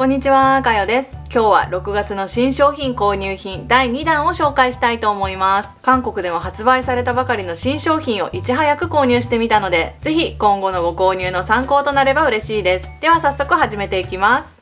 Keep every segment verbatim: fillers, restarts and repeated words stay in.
こんにちは、かよです。今日はろくがつの新商品購入品だいにだんを紹介したいと思います。韓国でも発売されたばかりの新商品をいち早く購入してみたので、ぜひ今後のご購入の参考となれば嬉しいです。では早速始めていきます。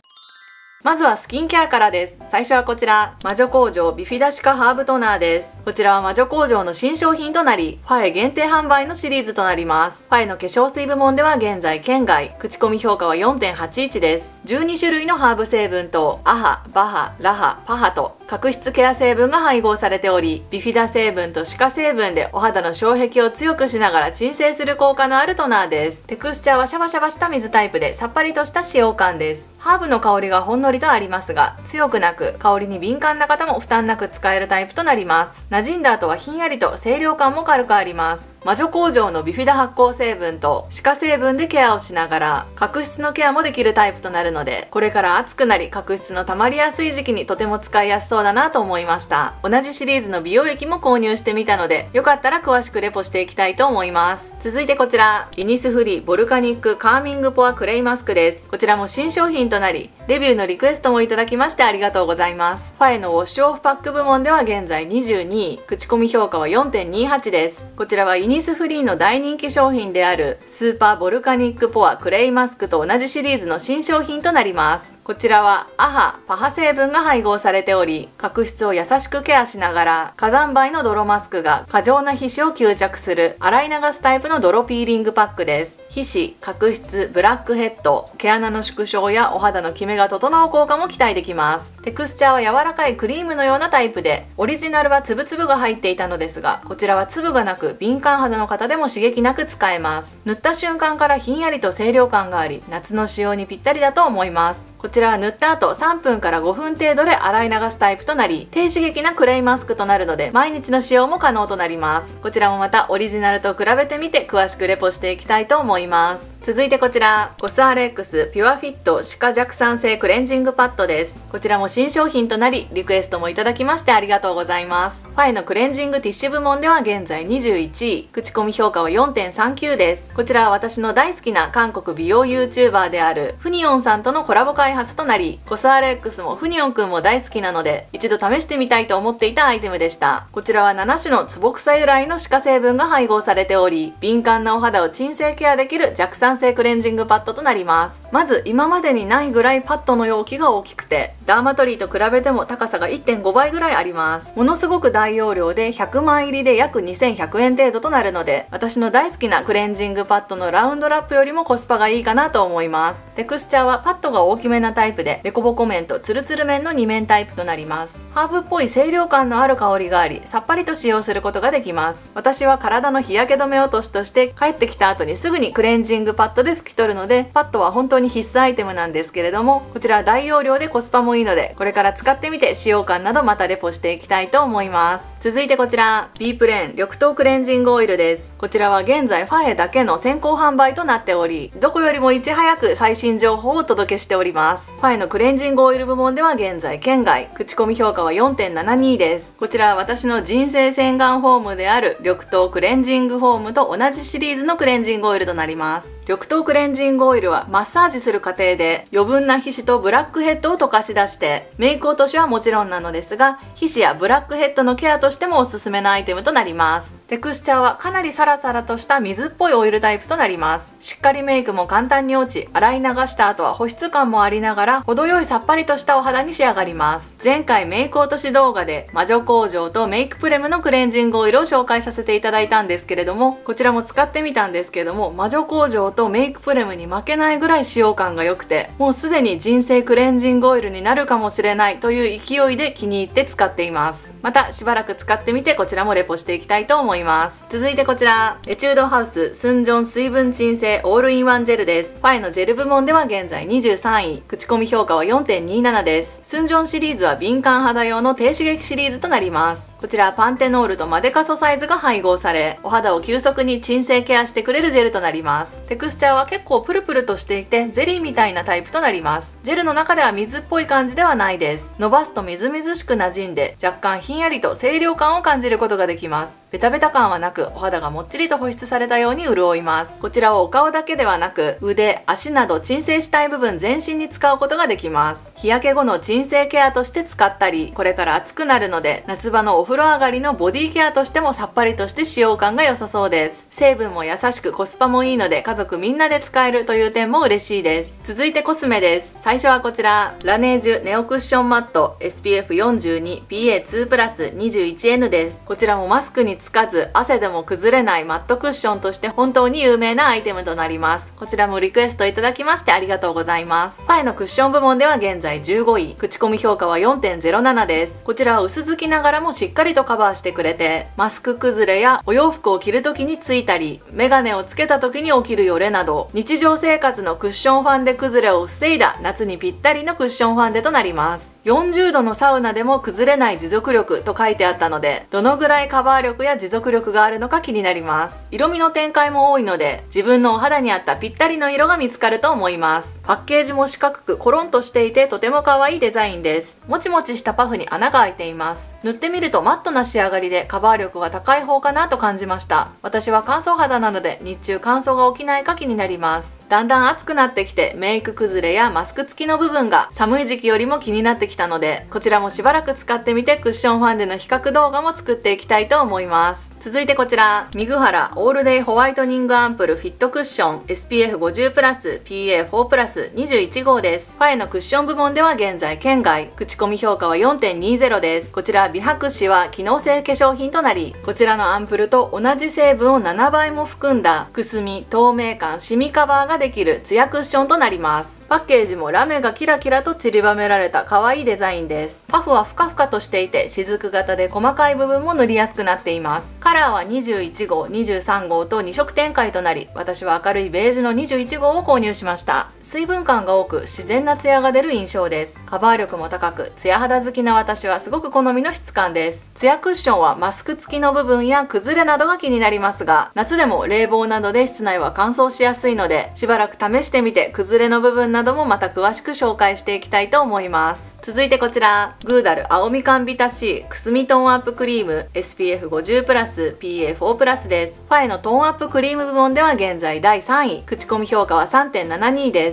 まずはスキンケアからです。最初はこちら、魔女工場ビフィダシカハーブトナーです。こちらは魔女工場の新商品となり、ファエ限定販売のシリーズとなります。ファエの化粧水部門では現在県外、口コミ評価は よんてんはちいち です。じゅうにしゅるいのハーブ成分と、アハ、バハ、ラハ、パハと、角質ケア成分が配合されており、ビフィダ成分とシカ成分でお肌の障壁を強くしながら鎮静する効果のあるトナーです。テクスチャーはシャバシャバした水タイプで、さっぱりとした使用感です。ハーブの香りがほんのりとありますが、強くなく、香りに敏感な方も負担なく使えるタイプとなります。馴染んだ後はひんやりと清涼感も軽くあります。魔女工場のビフィダ発酵成分とシカ成分でケアをしながら角質のケアもできるタイプとなるので、これから暑くなり角質の溜まりやすい時期にとても使いやすそうだなと思いました。同じシリーズの美容液も購入してみたので、よかったら詳しくレポしていきたいと思います。続いてこちら、イニスフリーボルカニックカーミングポアクレイマスクです。こちらも新商品となり、レビューのリクエストもいただきましてありがとうございます。ファエのウォッシュオフパック部門では現在にじゅうにい、口コミ評価は よんてんにはち です。こちらはイニスフリーイニスフリーの大人気商品であるスーパーボルカニックポアクレイマスクと同じシリーズの新商品となります。こちらはアハ、パハ成分が配合されており、角質を優しくケアしながら火山灰の泥マスクが過剰な皮脂を吸着する洗い流すタイプの泥ピーリングパックです。皮脂、角質、ブラックヘッド、毛穴の縮小やお肌のキメが整う効果も期待できます。テクスチャーは柔らかいクリームのようなタイプで、オリジナルは粒々が入っていたのですが、こちらは粒がなく敏感肌の方でも刺激なく使えます。塗った瞬間からひんやりと清涼感があり、夏の使用にぴったりだと思います。こちらは塗った後さんぷんからごふん程度で洗い流すタイプとなり、低刺激なクレイマスクとなるので毎日の使用も可能となります。こちらもまたオリジナルと比べてみて詳しくレポしていきたいと思います。続いてこちら、コスアレックスピュアフィットシカ弱酸性クレンジングパッドです。こちらも新商品となり、リクエストもいただきましてありがとうございます。ファエのクレンジングティッシュ部門では現在にじゅういちい、口コミ評価は よんてんさんきゅう です。こちらは私の大好きな韓国美容 ユーチューバー であるフニヨンさんとのコラボ開発となり、コスアレックスもフニヨンくんも大好きなので一度試してみたいと思っていたアイテムでした。こちらはななしゅのツボクサ由来のシカ成分が配合されており、敏感なお肌を鎮静ケアできる弱酸性クレンジングパッドとなります。まず今までにないぐらいパッドの容器が大きくて、ダーマトリーと比べても高さが いってんごばいぐらいあります。ものすごく大容量でひゃくまい入りで約にせんひゃくえん程度となるので、私の大好きなクレンジングパッドのラウンドラップよりもコスパがいいかなと思います。テクスチャーはパッドが大きめなタイプで、デコボコ面とツルツル面のにめんタイプとなります。ハーブっぽい清涼感のある香りがあり、さっぱりと使用することができます。私は体の日焼け止め落としとして帰ってきた後にすぐにクレンジングパッドで拭き取るので、パッドは本当に必須アイテムなんですけれども、こちらは大容量でコスパもいいので、これから使ってみて使用感などまたレポしていきたいと思います。続いてこちら、 ビー プレイン緑豆クレンジングオイルです。こちらは現在ファエだけの先行販売となっており、どこよりもいち早く最新情報をお届けしております。ファエのクレンジングオイル部門では現在県外、口コミ評価は よんてんななに です。こちらは私の人生洗顔フォームである緑豆クレンジングフォームと同じシリーズのクレンジングオイルとなります。緑豆クレンジングオイルはマッサージする過程で余分な皮脂とブラックヘッドを溶かし出して、メイク落としはもちろんなのですが、皮脂やブラックヘッドのケアとしてもおすすめのアイテムとなります。テクスチャーはかなりサラサラとした水っぽいオイルタイプとなります。しっかりメイクも簡単に落ち、洗い流した後は保湿感もありながら、程よいさっぱりとしたお肌に仕上がります。前回メイク落とし動画で魔女工場とメイクプレムのクレンジングオイルを紹介させていただいたんですけれども、こちらも使ってみたんですけども、魔女工場とメイクプレムに負けないぐらい使用感が良くて、もうすでに人生クレンジングオイルになるかもしれないという勢いで気に入って使っています。またしばらく使ってみて、こちらもレポしていきたいと思います。続いてこちら、エチュードハウススンジョン水分鎮静オールインワンジェルです。ファエのジェル部門では現在にじゅうさんい、口コミ評価は よんてんにじゅうなな です。スンジョンシリーズは敏感肌用の低刺激シリーズとなります。こちらパンテノールとマデカソサイズが配合され、お肌を急速に鎮静ケアしてくれるジェルとなります。テクスチャーは結構プルプルとしていて、ゼリーみたいなタイプとなります。ジェルの中では水っぽい感じではないです。伸ばすとみずみずしくなじんで、若干ひんやりと清涼感を感じることができます。ベタベタ感はなく、お肌がもっちりと保湿されたように潤います。こちらはお顔だけではなく、腕、足など鎮静したい部分全身に使うことができます。日焼け後の鎮静ケアとして使ったり、これから暑くなるので夏場のお風呂上がりのボディケアとしてもさっぱりとして使用感が良さそうです。成分も優しくコスパもいいので、家族みんなで使えるという点も嬉しいです。続いてコスメです。最初はこちら、ラネージュネオクッションマット エスピーエフよんじゅうに ピーエーにプラスにじゅういちエヌ です。こちらもマスクにつかず汗でも崩れないマットクッションとして本当に有名なアイテムとなります。こちらもリクエストいただきましてありがとうございます。パイのクッション部門では現在じゅうごい、口コミ評価は よんてんぜろなな です。こちらは薄付きながらもしっかりとカバーしてくれて、マスク崩れやお洋服を着る時についたり、メガネをつけた時に起きるよれなど、日常生活のクッションファンデ崩れを防いだ夏にぴったりのクッションファンデとなります。よんじゅうどのサウナでも崩れない持続力と書いてあったので、どのぐらいカバー力や持続力があるのか気になります。色味の展開も多いので、自分のお肌に合ったぴったりの色が見つかると思います。パッケージも四角くコロンとしていて、とても可愛いデザインです。もちもちしたパフに穴が開いています。塗ってみるとマットな仕上がりで、カバー力は高い方かなと感じました。私は乾燥肌なので、日中乾燥が起きないか気になります。だんだん暑くなってきて、メイク崩れやマスク付きの部分が寒い時期よりも気になってきたので、こちらもしばらく使ってみて、クッションファンデの比較動画も作っていきたいと思います。続いてこちら、ミグハラオールデイホワイトニングアンプルフィットクッション エスピーエフごじゅうプラスピーエーよんプラスにじゅういちごうです。ファエのクッション部門では現在圏外、口コミ評価は よんてんにじゅう です。こちら美白紙は機能性化粧品となり、こちらのアンプルと同じ成分をななばいも含んだ、くすみ、透明感、シミカバーができるツヤクッションとなります。パッケージもラメがキラキラと散りばめられた可愛いデザインです。パフはふかふかとしていて、雫型で細かい部分も塗りやすくなっています。カラーはにじゅういちごうにじゅうさんごうとにしょくてんかいとなり、私は明るいベージュのにじゅういちごうを購入しました。水分感が多く、自然なツヤが出る印象です。カバー力も高く、ツヤ肌好きな私はすごく好みの質感です。ツヤクッションはマスク付きの部分や崩れなどが気になりますが、夏でも冷房などで室内は乾燥しやすいので、しばらく試してみて、崩れの部分などもまた詳しく紹介していきたいと思います。続いてこちら、グーダル青みかんビタ C くすみトーンアップクリーム エスピーエフごじゅうプラスピーエーよんプラス です。ファエのトーンアップクリーム部門では現在だいさんい、口コミ評価は さんてんななに で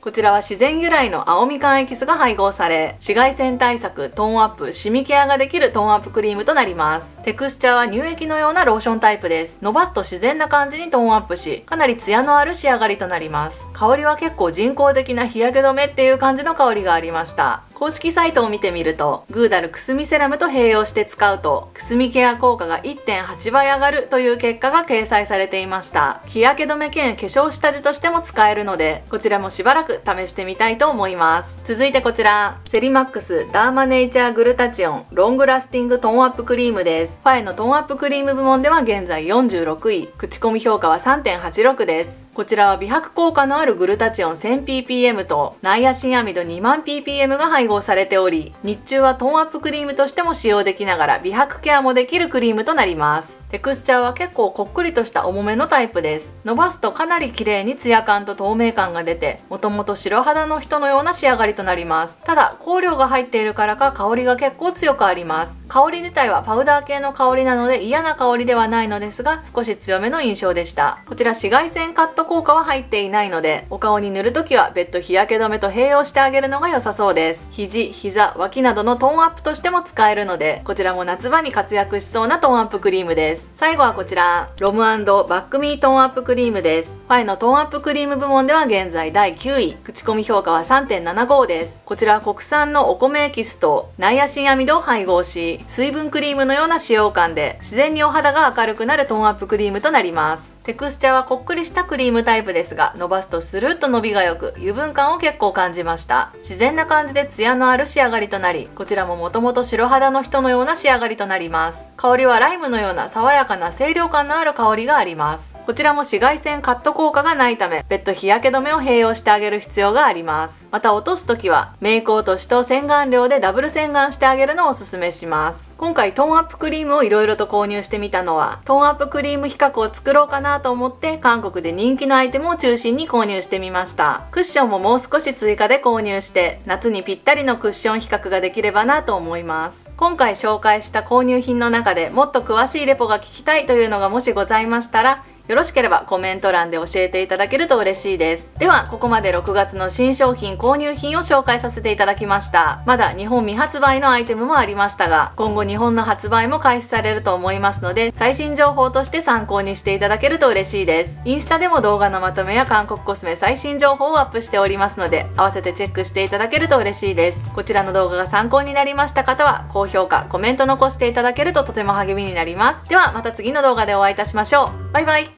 こちらは自然由来の青みかんエキスが配合され、紫外線対策、トーンアップ、シミケアができるトーンアップクリームとなります。テクスチャーは乳液のようなローションタイプです。伸ばすと自然な感じにトーンアップし、かなりツヤのある仕上がりとなります。香りは結構人工的な日焼け止めっていう感じの香りがありました。公式サイトを見てみると、グーダルくすみセラムと併用して使うと、くすみケア効果が いってんはちばい上がるという結果が掲載されていました。日焼け止め兼化粧下地としても使えるので、こちらもしばらく試してみたいと思います。続いてこちら、セリマックスダーマネイチャーグルタチオンロングラスティングトーンアップクリームです。ファエのトーンアップクリーム部門では現在よんじゅうろくい、口コミ評価は さんてんはちろく です。こちらは美白効果のあるグルタチオン せんピーピーエム とナイアシンアミド にまんピーピーエム が配合されており、日中はトーンアップクリームとしても使用できながら美白ケアもできるクリームとなります。テクスチャーは結構こっくりとした重めのタイプです。伸ばすとかなり綺麗にツヤ感と透明感が出て、もともと白肌の人のような仕上がりとなります。ただ香料が入っているからか、香りが結構強くあります。香り自体はパウダー系の香りなので嫌な香りではないのですが、少し強めの印象でした。こちら紫外線カット効果は入っていないので、お顔に塗るときは別途日焼け止めと併用してあげるのが良さそうです。肘、膝、脇などのトーンアップとしても使えるので、こちらも夏場に活躍しそうなトーンアップクリームです。最後はこちら、ロム&バックミートーンアップクリームです。ファイのトーンアップクリーム部門では現在だいきゅうい、口コミ評価は さんてんななご です。こちらは国産のお米エキスとナイアシンアミドを配合し、水分クリームのような使用感で自然にお肌が明るくなるトーンアップクリームとなります。テクスチャーはこっくりしたクリームタイプですが、伸ばすとスルッと伸びが良く、油分感を結構感じました。自然な感じでツヤのある仕上がりとなり、こちらももともと白肌の人のような仕上がりとなります。香りはライムのような爽やかな清涼感のある香りがあります。こちらも紫外線カット効果がないため、別途日焼け止めを併用してあげる必要があります。また落とすときは、メイク落としと洗顔料でダブル洗顔してあげるのをおすすめします。今回トーンアップクリームをいろいろと購入してみたのは、トーンアップクリーム比較を作ろうかなと思って、韓国で人気のアイテムを中心に購入してみました。クッションももう少し追加で購入して、夏にぴったりのクッション比較ができればなと思います。今回紹介した購入品の中でもっと詳しいレポが聞きたいというのがもしございましたら、よろしければコメント欄で教えていただけると嬉しいです。では、ここまでろくがつの新商品購入品を紹介させていただきました。まだ日本未発売のアイテムもありましたが、今後日本の発売も開始されると思いますので、最新情報として参考にしていただけると嬉しいです。インスタでも動画のまとめや韓国コスメ最新情報をアップしておりますので、合わせてチェックしていただけると嬉しいです。こちらの動画が参考になりました方は、高評価、コメント残していただけるととても励みになります。では、また次の動画でお会いいたしましょう。バイバイ。